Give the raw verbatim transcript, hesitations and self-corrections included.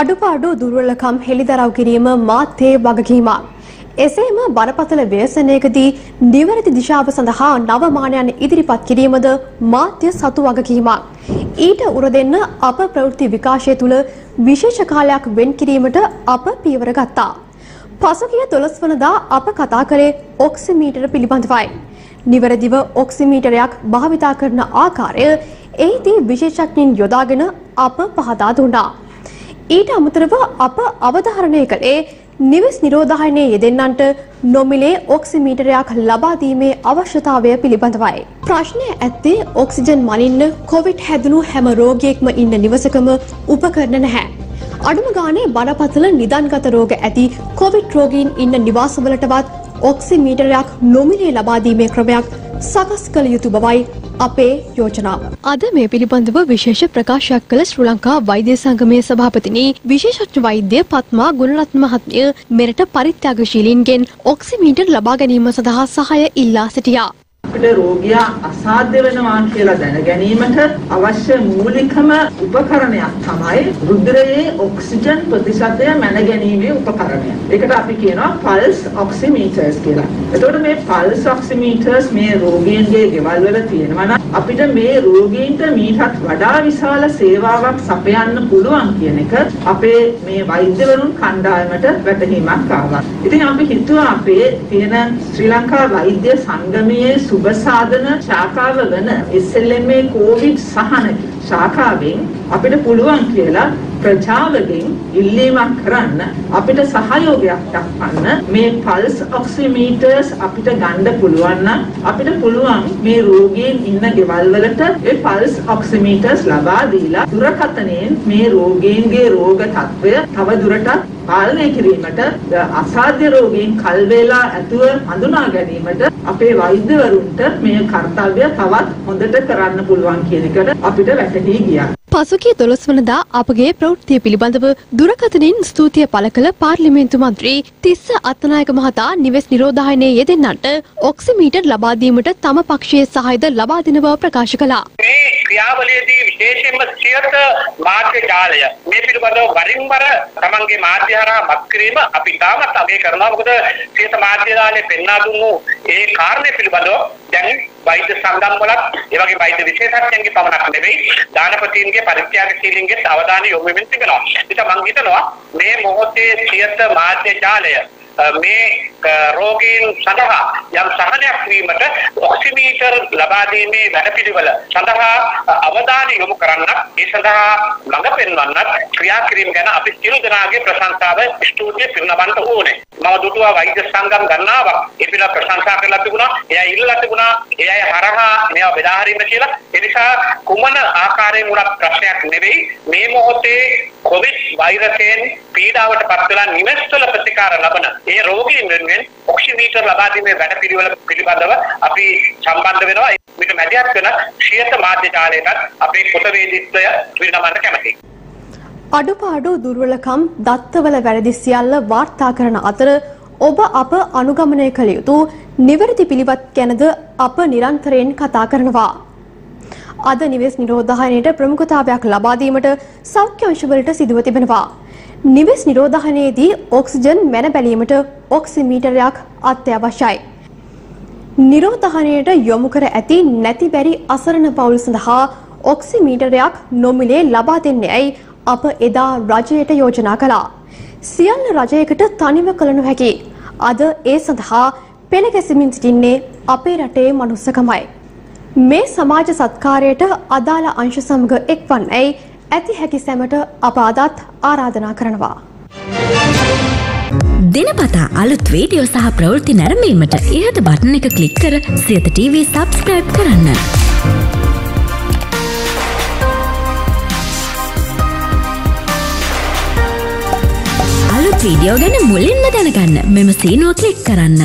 අඩුපාඩු දුර්වලකම් හෙළිදරව් කිරීම මාත්‍ය වගකීමක්. එසේම බරපතල ව්‍යසනයකදී නිවැරදි දිශාව සඳහා නව මානයන් ඉදිරිපත් කිරීමද මාත්‍ය සතු වගකීමක්. ඊට උරදෙන්න අප ප්‍රවෘත්ති විකාශය තුල විශේෂ කාලයක් වෙන් කිරීමට අප පියවර ගත්තා. පසුගිය දොළොස් වෙනිදා අප කතා කරේ ඔක්සිමීටර පිළිබඳවයි. නිවැරදිව ඔක්සිමීටරයක් භාවිතා කරන ආකාරය එහිදී විශේෂඥයින් යොදාගෙන අප පහදා දුන්නා. ඊට අමතරව අප අවධාරණය කළේ නිවෙස් නිරෝධායනයේ යෙදෙන්නන්ට නොමිලේ ඔක්සිමීටරයක් ලබා දීමේ අවශ්‍යතාවය පිළිබඳවයි. ප්‍රශ්නය ඇත්තේ ඔක්සිජන් මනින්න කොවිඩ් හැදුණු හැම රෝගියෙක්ම ඉන්න නිවසකම උපකරණ නැහැ. අඩුම ගානේ බරපතල නිදන්ගත රෝග ඇති කොවිඩ් රෝගීන් ඉන්න නිවාසවලටවත් ඔක්සිමීටරයක් නොමිලේ ලබා දීමේ ක්‍රමයක් සකස් කළ යුතු බවයි අපේ යෝජනාව. අද මේ පිළිබඳව විශේෂ ප්‍රකාශයක් කළ ශ්‍රී ලංකා වෛද්‍ය සංගමයේ සභාපතිනි විශේෂඥ වෛද්‍ය පත්මා ගුණරත්න මහත්මිය මෙරට පරිත්‍යාගශීලීන්ගෙන් ඔක්සිමීටර් ලබා ගැනීම සඳහා සහාය ඉල්ලා සිටියා. අපිට රෝගියා අසාධ්‍ය වෙනවා කියලා දැන ගැනීමට අවශ්‍ය මූලිකම උපකරණයක් තමයි රුධිරයේ ඔක්සිජන් ප්‍රතිශතය මැනගැනීමේ උපකරණය. ඒකට අපි කියනවා පල්ස් ඔක්සිමීටර්ස් කියලා. එතකොට මේ පල්ස් ඔක්සිමීටර්ස් මේ රෝගීන්ගේ ගෙවල් වල තියෙනවා නම් අපිට මේ රෝගීන්ට මීටත් වඩා විශාල සේවාවක් සපයන්න පුළුවන් කියන එක අපේ මේ වෛද්‍යවරුන් කණ්ඩායමට වැටහීමක් ආවා. ඉතින් අපි හිතුවා අපේ තියෙන ශ්‍රී ලංකා වෛද්‍ය සංගමයේ සුබසාධන ශාඛාව වන S L M A Covid සහන ශාඛාවෙන් අපිට පුළුවන් කියලා ප්‍රජාවගෙන් ඉල්ලීමක් කරන්න අපිට සහයෝගයක් දක්වන්න මේ පල්ස් ඔක්සිමීටර්ස් අපිට ගන්න පුළුවන් නම් අපිට පුළුවන් මේ රෝගීන් ඉන්න ගෙවල් වලට ඒ පල්ස් ඔක්සිමීටර්ස් ලබා දීලා දුරකථනයෙන් මේ රෝගීන්ගේ රෝග තත්ත්වය තව දුරටත් පාලනය කිරීමට අසාධ්‍ය රෝගීන් කල් වේලා ඇතුව හඳුනා ගැනීමට අපේ වෛද්‍යවරුන්ට මේ කාර්යය තවත් හොඳට කරන්න පුළුවන් කියන එකට අපිට වැටහි ගියා. පසුගිය දොළොස් වෙනිදා අපගේ ප්‍රවෘත්ති පිළිබඳව දුරකථනින් ස්තුතිය පළ කළ පාර්ලිමේන්තු මන්ත්‍රී තිස්ස අත්තනායක මහතා නිවෙස් නිරෝධායනයේ යෙදෙන්නට ඔක්සිමීටර් ලබා දීමට තම පක්ෂයේ සහායද ලබා දෙන බව ප්‍රකාශ කළා. මේ ක්‍රියාවලියේදී විශේෂයෙන්ම සියත මාධ්‍ය ජාලය මේ පිළිබඳව වරින් වර තමන්ගේ මාධ්‍ය හරහා මත් කිරීම අපි තාමත් අගය කරනවා. මොකද සියත මාධ්‍ය ජාලයේ පෙන්වා දුන්නු ඒ කාරණේ පිළිබඳව දැන් වෛද්‍ය සංගම් වලත් ඒ වගේ වෛද්‍ය විශේෂඥයන්ගේ පමණක් නෙවෙයි දානපතියන්ගේ පරිත්‍යාගශීලීන්ගේ අවධානය යොමු වෙමින් තිබෙනවා. ඒක මම හිතනවා මේ මොහොතේ සියත මාධ්‍ය ජාලය මේ රෝගීන් සඳහා යම් සහනයක් වීමට ඔක්සිමීටර් ලබා දීමේ වැඩපිළිවෙල සඳහා අවධානය යොමු කරන්නත් ඒ සඳහා ළඟ පෙන්වන්නත් ක්‍රියා කිරීම ගැන අපි සියලු දෙනාගේ ප්‍රශංසාව ස්ටුඩියෝ පිරිනමන්න ඕනේ. මම දුටුවා වෛද්‍ය සංගම් ගන්නවා ඒ පිළිබඳ ප්‍රශංසා කරලා තිබුණා. එයා ඉල්ලලා තිබුණා එයා හරහා මේවා බෙදා හරින්න කියලා. ඒ නිසා කුමන ආකාරයෙන් වුණත් ප්‍රශ්නයක් නෙවෙයි. මේ මොහොතේ කොවිඩ් වෛරසයෙන් පීඩාවට පත් වෙලා නිවෙස්වල ප්‍රතිකාර ලබන ඒ රෝගීන් වෙනුවෙන් ඔක්සිමීටර් ලබා දීමේ වැඩපිළිවෙල පිළිබඳව අපි සම්බන්ධ වෙනවා. මේක මැදිහත් කරන ශ්‍රියත මාධ්‍ය ජාලයටත් අපේ පොතවේදීත්වය පිරිනමන්න කැමතියි. අඩුපාඩු දුර්වලකම් දත්තවල වැරදි සියල්ල වාර්තා කරන අතර ඔබ අප අනුගමනය කළ යුතු නිවැරදි පිළිවෙත් ගැනද අප නිරන්තරයෙන් කතා කරනවා. අද නිවෙස් නිරෝධායනයට ප්‍රමුඛතාවයක් ලබා දීමට සෞඛ්‍ය අංශවලට සිදුව තිබෙනවා. නිවෙස් නිරෝධායනයේදී ඔක්සිජන් මැන බැලීමට ඔක්සිමීටරයක් අත්‍යවශ්‍යයි. නිරෝධායනයට යොමු කර ඇති නැති බැරි අසරණ පවුල් සඳහා ඔක්සිමීටරයක් නොමිලේ ලබා දෙන්නේයි අප එදා රජයට යෝජනා කළා. සියල්ල රජයකට තනිව කළ නොහැකි. අද ඒ සඳහා පෙළගැසෙමින් සිටින්නේ අපේ රටේ මනුස්සකමයි. මේ සමාජ සත්කාරයට අදාළ අංශ සමග එක්වන්නයි ඇති හැකි සැමට අප අදත් ආරාධනා කරනවා. දිනපතා අලුත් වීඩියෝ සහ ප්‍රවෘත්ති නැරඹීමට ඉහත බටන් එක ක්ලික් කර සියත ටීවී සබ්ස්ක්‍රයිබ් කරන්න. අලුත් වීඩියෝ ගැන මුලින්ම දැනගන්න මෙම සීනුව ක්ලික් කරන්න.